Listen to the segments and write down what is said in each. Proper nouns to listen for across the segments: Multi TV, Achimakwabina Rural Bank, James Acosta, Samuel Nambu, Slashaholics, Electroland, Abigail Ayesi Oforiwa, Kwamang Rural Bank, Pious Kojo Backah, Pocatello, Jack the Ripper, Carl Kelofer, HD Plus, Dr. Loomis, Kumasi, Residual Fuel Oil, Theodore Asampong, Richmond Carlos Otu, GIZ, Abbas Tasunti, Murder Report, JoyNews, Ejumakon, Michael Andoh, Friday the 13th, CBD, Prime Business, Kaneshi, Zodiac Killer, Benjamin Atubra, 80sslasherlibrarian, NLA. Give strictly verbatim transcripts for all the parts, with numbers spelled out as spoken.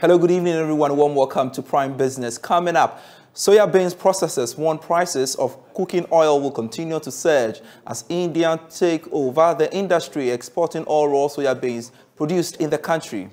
Hello, good evening, everyone. Warm welcome to Prime Business. Coming up, soya beans processors warn prices of cooking oil will continue to surge as India take over the industry exporting all raw soya beans produced in the country.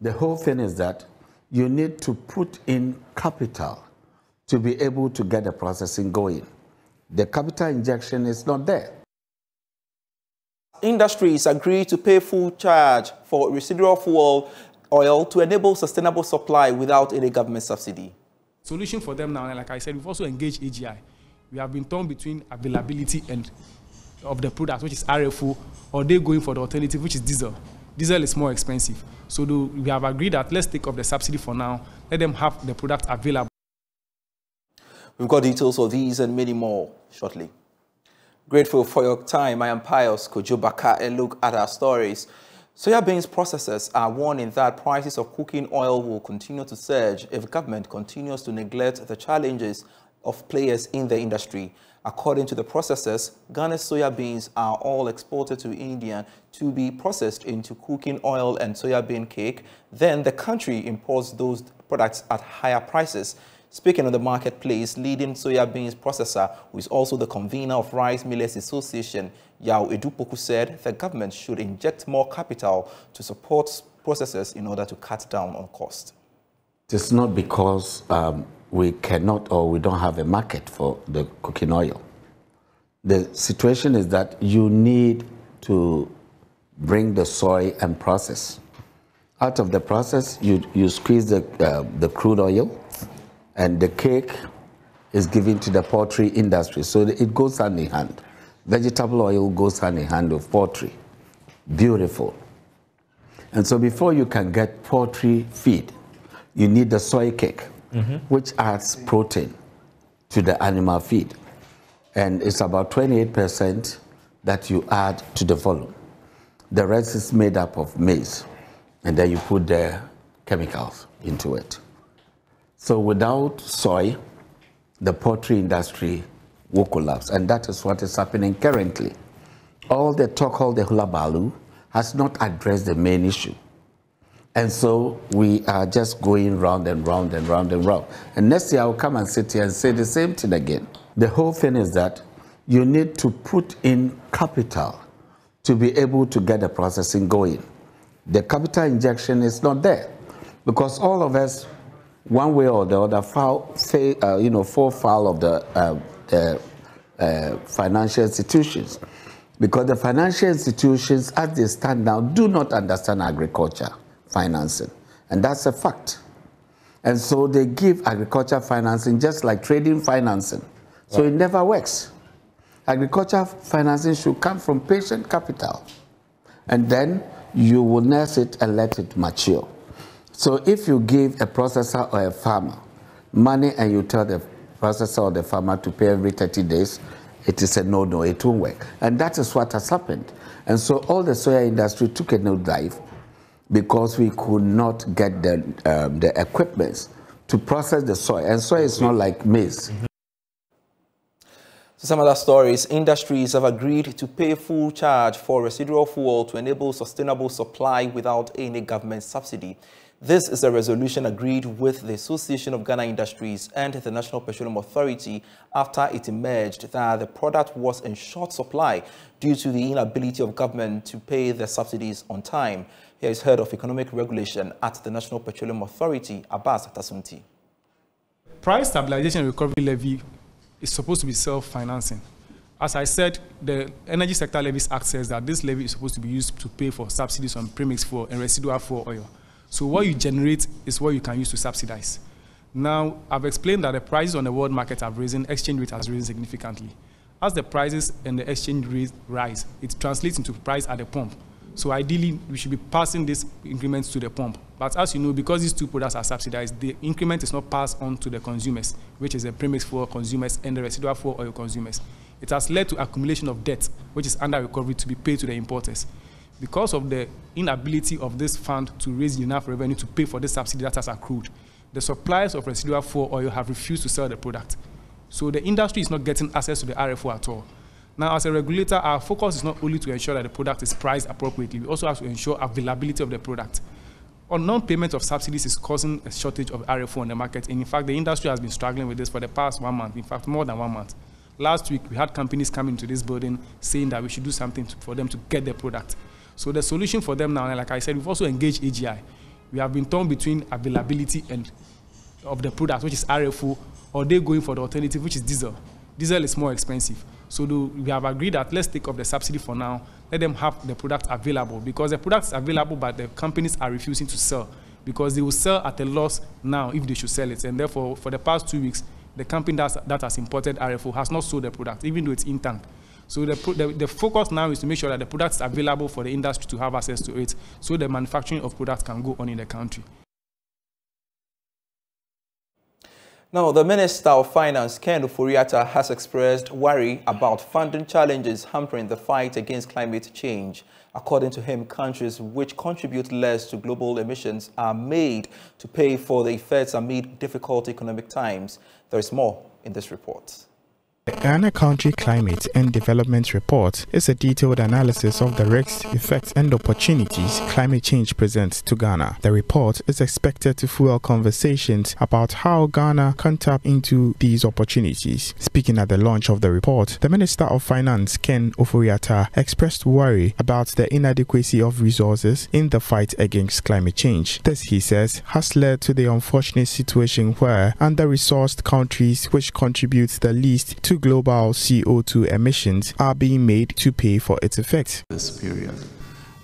The whole thing is that you need to put in capital to be able to get the processing going. The capital injection is not there. Industries agree to pay full charge for residual fuel oil to enable sustainable supply without any government subsidy. Solution for them now, like I said, we've also engaged A G I. We have been torn between availability and of the product, which is R F O, or they're going for the alternative, which is diesel. Diesel is more expensive. So do, we have agreed that let's take off the subsidy for now. Let them have the product available. We've got details of these and many more shortly. Grateful for your time. I am Pious Kojo Backah, and look at our stories. Soya beans processors are warning that prices of cooking oil will continue to surge if government continues to neglect the challenges of players in the industry. According to the processors, Ghana's soya beans are all exported to India to be processed into cooking oil and soya bean cake. Then the country imports those products at higher prices. Speaking on the marketplace, leading soya beans processor, who is also the convener of Rice Millers Association, Yao Edupoku, said the government should inject more capital to support processors in order to cut down on cost. It's not because um, we cannot or we don't have a market for the cooking oil. The situation is that you need to bring the soy and process. Out of the process, you, you squeeze the, uh, the crude oil, and the cake is given to the poultry industry. So it goes hand in hand. Vegetable oil goes hand in hand with poultry. Beautiful. And so before you can get poultry feed, you need the soy cake, mm-hmm. which adds protein to the animal feed. And it's about twenty-eight percent that you add to the volume. The rest is made up of maize. And then you put the chemicals into it. So without soy, the poultry industry will collapse. And that is what is happening currently. All the talk, all the hullabaloo has not addressed the main issue. And so we are just going round and round and round and round. And next year I'll come and sit here and say the same thing again. The whole thing is that you need to put in capital to be able to get the processing going. The capital injection is not there because all of us, one way or the other, foul, uh, you know, fall foul of the uh, uh, uh, financial institutions. Because the financial institutions, as they stand now, do not understand agriculture financing. And that's a fact. And so they give agriculture financing just like trading financing. So right. It never works. Agriculture financing should come from patient capital. And then you will nurse it and let it mature. So if you give a processor or a farmer money and you tell the processor or the farmer to pay every thirty days, it is a no-no, it won't work. And that is what has happened. And so all the soya industry took a new dive because we could not get the, um, the equipment to process the soy. And soy is not like maize. Mm-hmm. Some other stories. Industries have agreed to pay full charge for residual fuel to enable sustainable supply without any government subsidy. This is a resolution agreed with the Association of Ghana Industries and the National Petroleum Authority after it emerged that the product was in short supply due to the inability of government to pay the subsidies on time. Here is Head of Economic Regulation at the National Petroleum Authority, Abbas Tasunti. Price Stabilization Recovery Levy is supposed to be self-financing. As I said, the Energy Sector Levies Act says that this levy is supposed to be used to pay for subsidies on premix fuel and residual fuel oil. So what you generate is what you can use to subsidize. Now, I've explained that the prices on the world market have risen, exchange rate has risen significantly. As the prices and the exchange rate rise, it translates into price at the pump. So ideally, we should be passing these increments to the pump. But as you know, because these two products are subsidized, the increment is not passed on to the consumers, which is the premix fuel consumers and the residual fuel oil consumers. It has led to accumulation of debt, which is under recovery to be paid to the importers. Because of the inability of this fund to raise enough revenue to pay for the subsidy that has accrued, the suppliers of residual fuel oil have refused to sell the product. So the industry is not getting access to the R F O at all. Now, as a regulator, our focus is not only to ensure that the product is priced appropriately, we also have to ensure availability of the product. or non-payment of subsidies is causing a shortage of R F O on the market. And in fact, the industry has been struggling with this for the past one month, in fact, more than one month. Last week, we had companies coming to this building saying that we should do something to, for them to get their product. So the solution for them now, and like I said, we've also engaged A G I. We have been torn between availability and of the product, which is R F O, or they're going for the alternative, which is diesel. Diesel is more expensive. So do, we have agreed that let's take off the subsidy for now, let them have the product available, because the product is available, but the companies are refusing to sell, because they will sell at a loss now if they should sell it. And therefore, for the past two weeks, the company that's, that has imported R F O has not sold the product, even though it's in tank. So the, the, the focus now is to make sure that the product is available for the industry to have access to it, so the manufacturing of products can go on in the country. Now, the Minister of Finance, Ken Ofori-Atta, has expressed worry about funding challenges hampering the fight against climate change. According to him, countries which contribute less to global emissions are made to pay for the effects amid difficult economic times. There is more in this report. The Ghana Country Climate and Development Report is a detailed analysis of the risks, effects and opportunities climate change presents to Ghana. The report is expected to fuel conversations about how Ghana can tap into these opportunities. Speaking at the launch of the report, the Minister of Finance, Ken Ofori-Atta, expressed worry about the inadequacy of resources in the fight against climate change. This, he says, has led to the unfortunate situation where under-resourced countries which contribute the least to global C O two emissions are being made to pay for its effects. This period.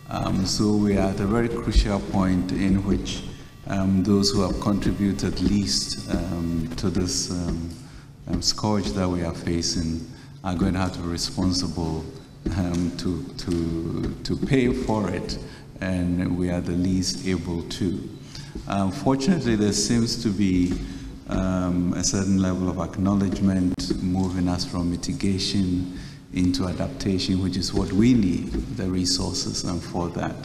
Um, so we are at a very crucial point in which um, those who have contributed least um, to this um, um, scourge that we are facing are going to have to be responsible um, to, to, to pay for it, and we are the least able to. Um, fortunately, there seems to be Um, a certain level of acknowledgement, moving us from mitigation into adaptation, which is what we need, the resources, and for that.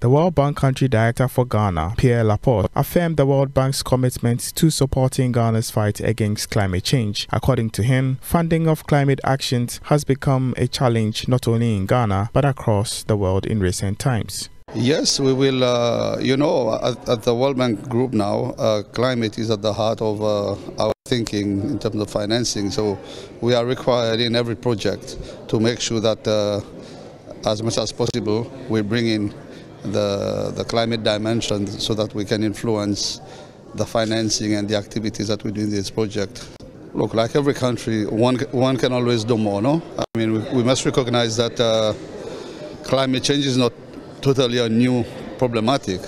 The World Bank Country Director for Ghana, Pierre Laporte, affirmed the World Bank's commitment to supporting Ghana's fight against climate change. According to him, funding of climate actions has become a challenge not only in Ghana, but across the world in recent times. Yes, we will, uh, you know, at, at the World Bank Group now, uh, climate is at the heart of uh, our thinking in terms of financing. So we are required in every project to make sure that uh, as much as possible we bring in the, the climate dimension so that we can influence the financing and the activities that we do in this project. Look, like every country, one, one can always do more, no? I mean, we, we must recognize that uh, climate change is not totally a new problematic,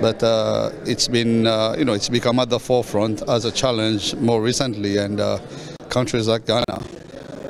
but uh, it's been, uh, you know, it's become at the forefront as a challenge more recently, and uh, countries like Ghana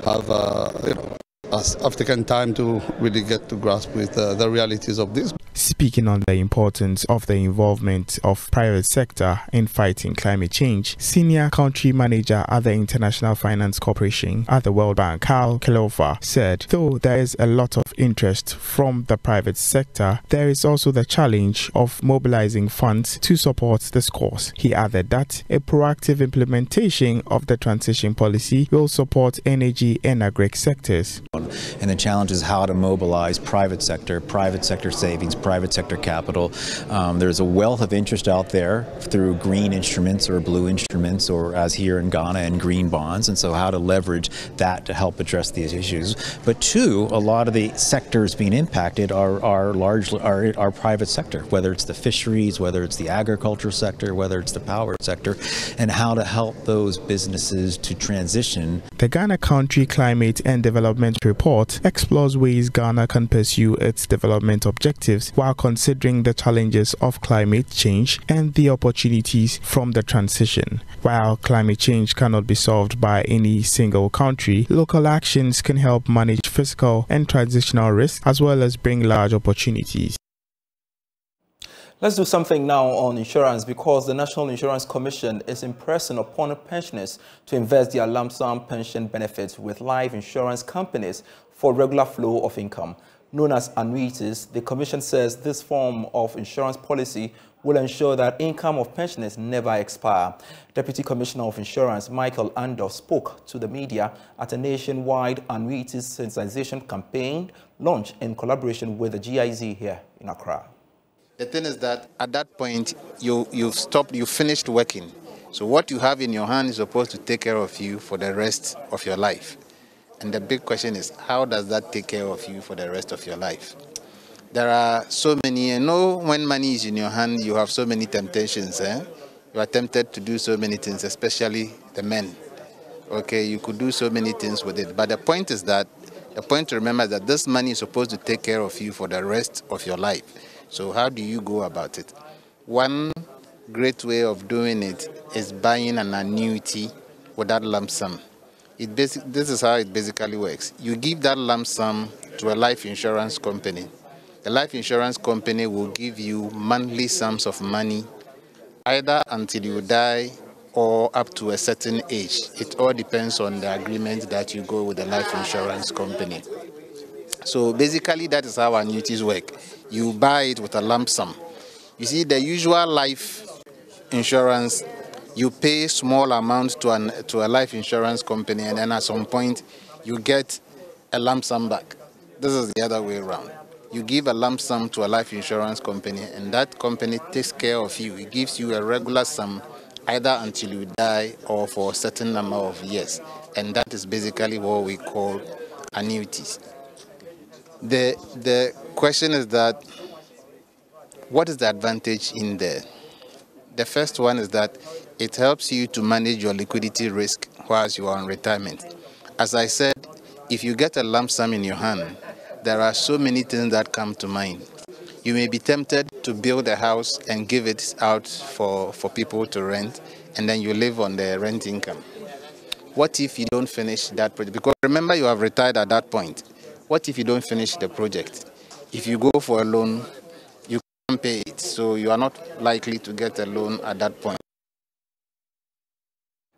have, uh, you know, have taken time to really get to grasp with uh, the realities of this. Speaking on the importance of the involvement of private sector in fighting climate change, Senior Country Manager at the International Finance Corporation at the World Bank, Carl Kelofer, said though there is a lot of interest from the private sector, there is also the challenge of mobilizing funds to support this cause. He added that a proactive implementation of the transition policy will support energy and agri sectors. And the challenge is how to mobilize private sector, private sector savings, private sector capital. Um, there's a wealth of interest out there through green instruments or blue instruments, or as here in Ghana, and green bonds, and so how to leverage that to help address these issues. But two, a lot of the sectors being impacted are, are largely are, are private sector, whether it's the fisheries, whether it's the agriculture sector, whether it's the power sector, and how to help those businesses to transition. The Ghana Country Climate and Development Report explores ways Ghana can pursue its development objectives while considering the challenges of climate change and the opportunities from the transition. While climate change cannot be solved by any single country, local actions can help manage physical and transitional risks as well as bring large opportunities. Let's do something now on insurance, because the National Insurance Commission is impressing upon pensioners to invest their lump sum pension benefits with life insurance companies for regular flow of income. Known as annuities, the Commission says this form of insurance policy will ensure that income of pensioners never expire. Deputy Commissioner of Insurance Michael Andoh spoke to the media at a nationwide annuities sensitization campaign launched in collaboration with the G I Z here in Accra. The thing is that at that point, you, you've stopped, you've finished working. So what you have in your hand is supposed to take care of you for the rest of your life. And the big question is, how does that take care of you for the rest of your life? There are so many, you know, when money is in your hand, you have so many temptations. Eh? You are tempted to do so many things, especially the men. Okay, you could do so many things with it. But the point is that, the point to remember is that this money is supposed to take care of you for the rest of your life. So how do you go about it? One great way of doing it is buying an annuity with that lump sum. It basic, this is how it basically works. You give that lump sum to a life insurance company. The life insurance company will give you monthly sums of money, either until you die or up to a certain age. It all depends on the agreement that you go with the life insurance company. So basically, that is how annuities work. You buy it with a lump sum. You see, the usual life insurance, you pay small amount to, an, to a life insurance company, and then at some point, you get a lump sum back. This is the other way around. You give a lump sum to a life insurance company, and that company takes care of you. It gives you a regular sum, either until you die or for a certain number of years. And that is basically what we call annuities. The, the question is that, what is the advantage in there? The first one is that it helps you to manage your liquidity risk whilst you are on retirement. As I said, if you get a lump sum in your hand, there are so many things that come to mind. You may be tempted to build a house and give it out for, for people to rent, and then you live on the rent income. What if you don't finish that project? Because remember, you have retired at that point. What if you don't finish the project? If you go for a loan, you can't pay it, so you are not likely to get a loan at that point.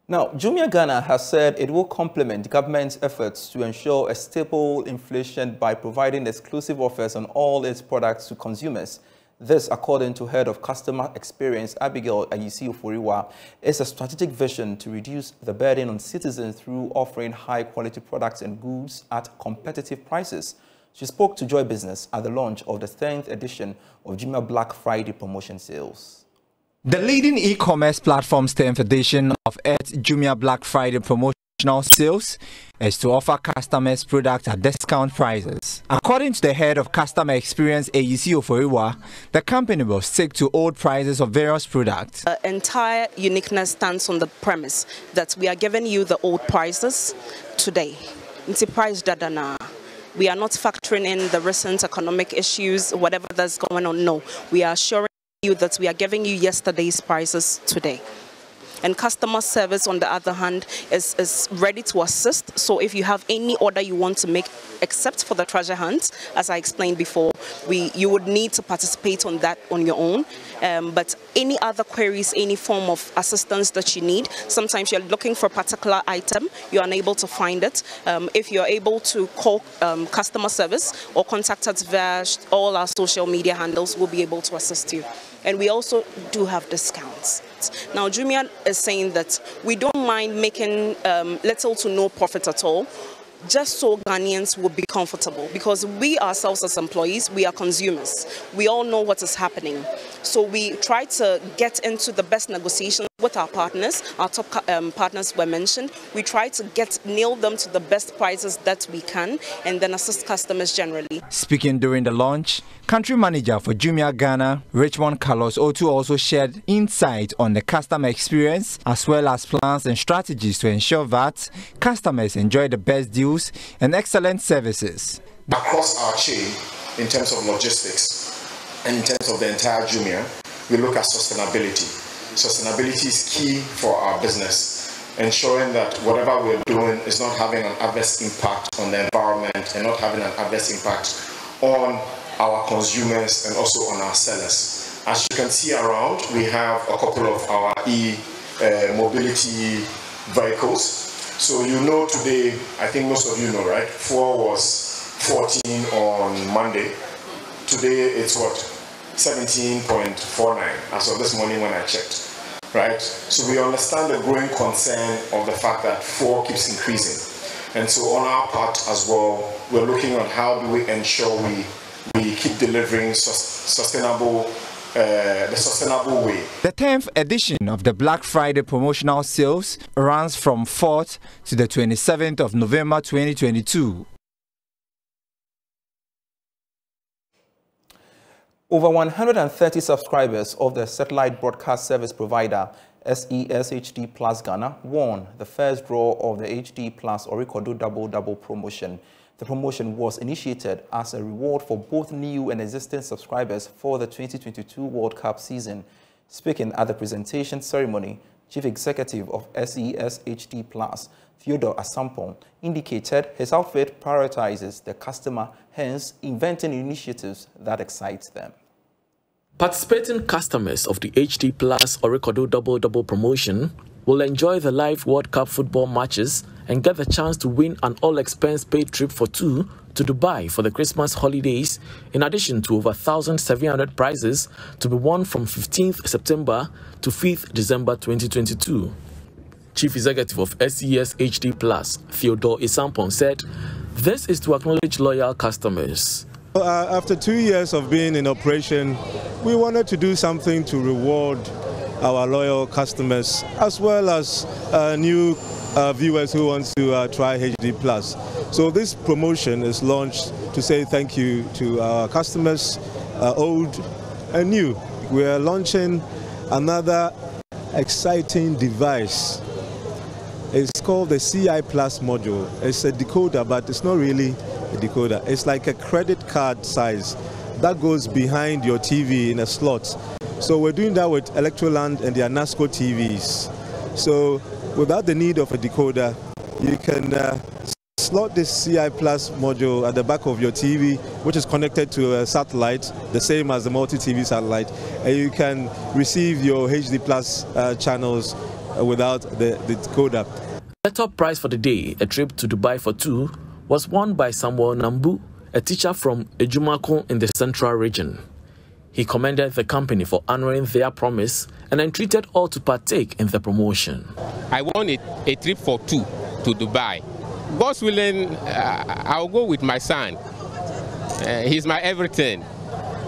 Now, Jumia Ghana has said it will complement the government's efforts to ensure a stable inflation by providing exclusive offers on all its products to consumers. This, according to Head of Customer Experience Abigail Ayesi Oforiwa, is a strategic vision to reduce the burden on citizens through offering high-quality products and goods at competitive prices. She spoke to Joy Business at the launch of the tenth edition of Jumia Black Friday promotion sales. The leading e-commerce platform's tenth edition of its Jumia Black Friday promotional sales is to offer customers products at discount prices. According to the Head of Customer Experience Ayesi Oforiwa, the company will stick to old prices of various products. The entire uniqueness stands on the premise that we are giving you the old prices today. It's a price dadana. We are not factoring in the recent economic issues, whatever that's going on. No, we are assuring you that we are giving you yesterday's prices today. And customer service, on the other hand, is, is ready to assist. So if you have any order you want to make, except for the treasure hunt, as I explained before, we you would need to participate on that on your own. Um, but any other queries, any form of assistance that you need, sometimes you're looking for a particular item, you're unable to find it. Um, if you're able to call um, customer service or contact us via all our social media handles, we'll be able to assist you. And we also do have discounts. Now, Jumia is saying that we don't mind making um, little to no profit at all, just so Ghanaians will be comfortable, because we ourselves as employees, we are consumers. We all know what is happening. So we try to get into the best negotiations with our partners. Our top um, partners were mentioned. We try to get nail them to the best prices that we can, and then assist customers generally. Speaking during the launch, country manager for Jumia Ghana, Richmond Carlos Otu, also shared insight on the customer experience, as well as plans and strategies to ensure that customers enjoy the best deals and excellent services. Across our chain, in terms of logistics, and in terms of the entire Jumia, we look at sustainability. Sustainability is key for our business, ensuring that whatever we're doing is not having an adverse impact on the environment and not having an adverse impact on our consumers and also on our sellers. As you can see around, we have a couple of our e-mobility vehicles. So you know today, I think most of you know, right? Four was fourteen on Monday. Today it's what, seventeen point four nine as of this morning when I checked, right? So we understand the growing concern of the fact that four keeps increasing, and so on our part as well, we're looking at how do we ensure we we keep delivering sus sustainable Uh, the sustainable way. The tenth edition of the Black Friday promotional sales runs from fourth to the twenty-seventh of November twenty twenty-two. Over one hundred thirty subscribers of the satellite broadcast service provider S E S H D plus Ghana won the first draw of the H D plus Orikodo Double Double promotion. The promotion was initiated as a reward for both new and existing subscribers for the twenty twenty-two World Cup season. Speaking at the presentation ceremony, Chief Executive of S E S H D plus, Theodore Asampong, indicated his outfit prioritizes the customer, hence inventing initiatives that excite them. Participating customers of the H D plus Orikodo Double Double promotion will enjoy the live World Cup football matches and get the chance to win an all-expense-paid trip for two to Dubai for the Christmas holidays, in addition to over one thousand seven hundred prizes to be won from fifteenth September to fifth December twenty twenty-two. Chief Executive of S E S H D plus, Theodore Asampong, said this is to acknowledge loyal customers. Well, uh, after two years of being in operation, we wanted to do something to reward our loyal customers, as well as uh, new uh, viewers who want to uh, try H D plus. So this promotion is launched to say thank you to our customers, uh, old and new. We are launching another exciting device. It's called the C I plus module. It's a decoder, but it's not really a decoder. It's like a credit card size that goes behind your T V in a slot. So we're doing that with Electroland and the Anasco T Vs. So without the need of a decoder, you can uh, slot this C I plus module at the back of your T V, which is connected to a satellite, the same as the multi-T V satellite, and you can receive your H D plus uh, channels uh, without the, the decoder. The top prize for the day, a trip to Dubai for two, was won by Samuel Nambu, a teacher from Ejumakon in the Central Region. He commended the company for honoring their promise and entreated all to partake in the promotion. I want a, a trip for two to Dubai. God's willing, uh, I'll go with my son. Uh, he's my everything.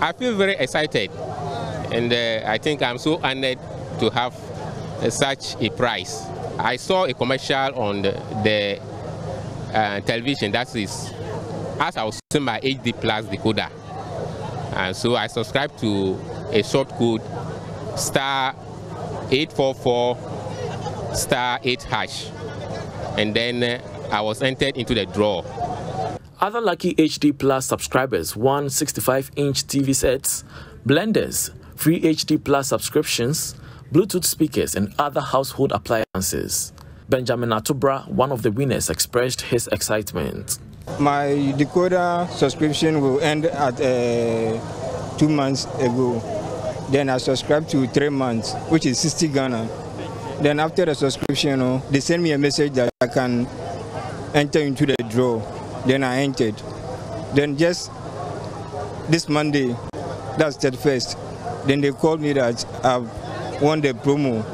I feel very excited, and uh, I think I'm so honored to have uh, such a prize. I saw a commercial on the, the uh, television, that is, as I was using my H D plus decoder. And so I subscribed to a short code star eight four four star eight hash, and then uh, I was entered into the draw. Other lucky H D plus subscribers won sixty-five inch T V sets, blenders, free H D plus subscriptions, Bluetooth speakers and other household appliances. Benjamin Atubra, one of the winners, expressed his excitement. My decoder subscription will end at uh, two months ago. Then I subscribed to three months, which is sixty Ghana. Then after the subscription, uh, they sent me a message that I can enter into the draw. Then I entered. Then just this Monday, that's thirty-first, then they called me that I've won the promo.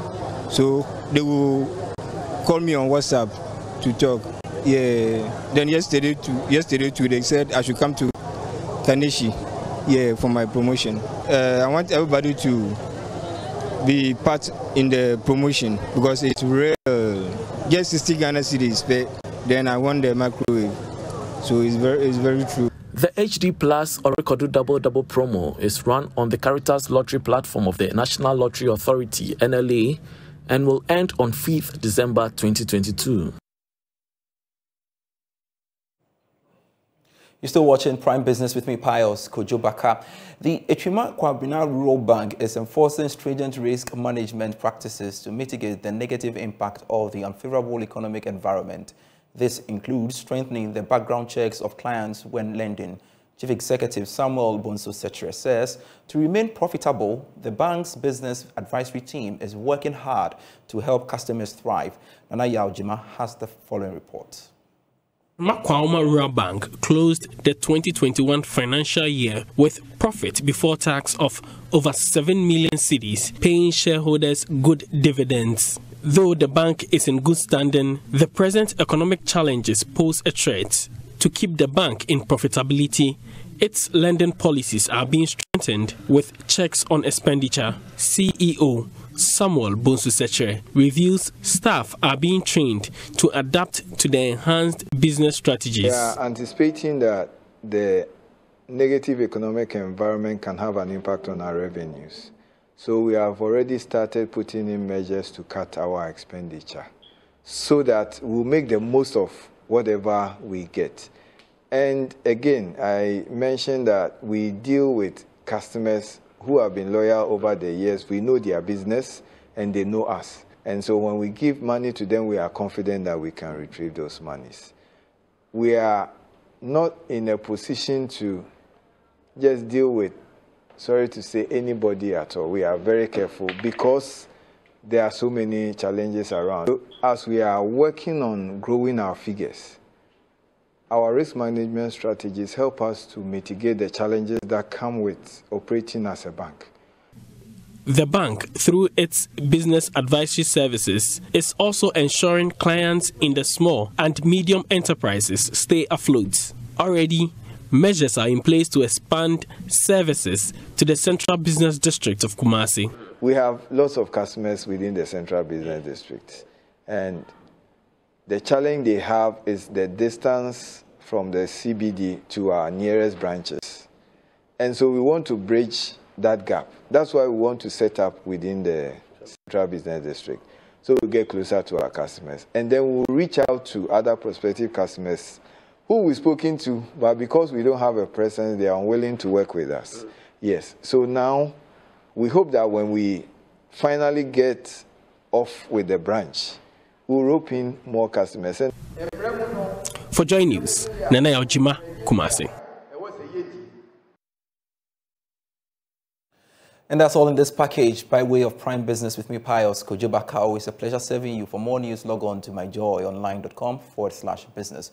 So they will call me on WhatsApp to talk. Yeah, then yesterday too, yesterday too, they said I should come to Kaneshi, yeah, for my promotion. Uh, I want everybody to be part in the promotion because it's real. Just sixty Ghana cities, but then I won the microwave, so it's very, it's very true. The H D plus Orikodo Double Double promo is run on the Caritas Lottery platform of the National Lottery Authority, N L A, and will end on fifth December twenty twenty-two. You're still watching Prime Business with me, Pious Kojo Backah. The Achimakwabina Rural Bank is enforcing stringent risk management practices to mitigate the negative impact of the unfavorable economic environment. This includes strengthening the background checks of clients when lending. Chief Executive Samuel Bonsu Setre says to remain profitable, the bank's business advisory team is working hard to help customers thrive. Nana Yaojima has the following report. Kwamang Rural Bank closed the twenty twenty-one financial year with profit before tax of over seven million cedis, paying shareholders good dividends. Though the bank is in good standing, the present economic challenges pose a threat. to keep the bank in profitability. Its lending policies are being strengthened with checks on expenditure. C E O Samuel Bonsu Setre reveals staff are being trained to adapt to the enhanced business strategies. They are anticipating that the negative economic environment can have an impact on our revenues. So we have already started putting in measures to cut our expenditure so that we'll make the most of whatever we get. And again, I mentioned that we deal with customers who have been loyal over the years. We know their business and they know us. And so when we give money to them, we are confident that we can retrieve those monies. We are not in a position to just deal with, sorry to say, anybody at all. We are very careful because there are so many challenges around. So as we are working on growing our figures, our risk management strategies help us to mitigate the challenges that come with operating as a bank. The bank, through its business advisory services, is also ensuring clients in the small and medium enterprises stay afloat. Already, measures are in place to expand services to the Central Business District of Kumasi. We have lots of customers within the Central Business District, and the challenge they have is the distance from the C B D to our nearest branches. And so we want to bridge that gap. That's why we want to set up within the Central Business District, so we get closer to our customers. And then we'll reach out to other prospective customers who we've spoken to, but because we don't have a presence, they are unwilling to work with us. Yes, so now we hope that when we finally get off with the branch, we'll rope in more customers. For JoyNews, Nana Yaojima, Kumasi. And that's all in this package by way of Prime Business with me, Pious Kojo Backah. Always a pleasure serving you. For more news, log on to my joy online dot com forward slash business.